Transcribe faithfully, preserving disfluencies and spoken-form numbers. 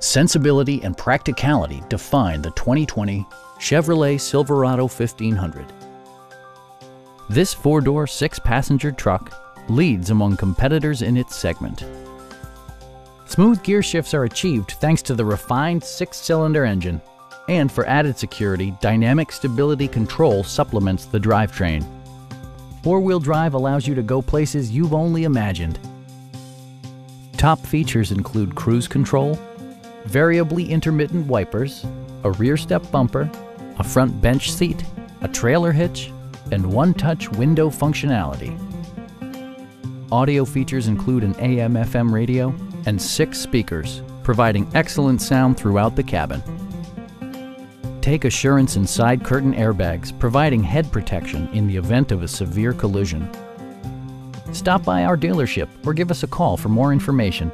Sensibility and practicality define the twenty twenty Chevrolet Silverado fifteen hundred. This four-door, six-passenger truck leads among competitors in its segment. Smooth gear shifts are achieved thanks to the refined six-cylinder engine, and for added security, dynamic stability control supplements the drivetrain. Four-wheel drive allows you to go places you've only imagined. Top features include cruise control, variably intermittent wipers, a rear step bumper, a front bench seat, a trailer hitch, and one-touch window functionality. Audio features include an A M F M radio and six speakers, providing excellent sound throughout the cabin. Take assurance in side curtain airbags, providing head protection in the event of a severe collision. Stop by our dealership or give us a call for more information.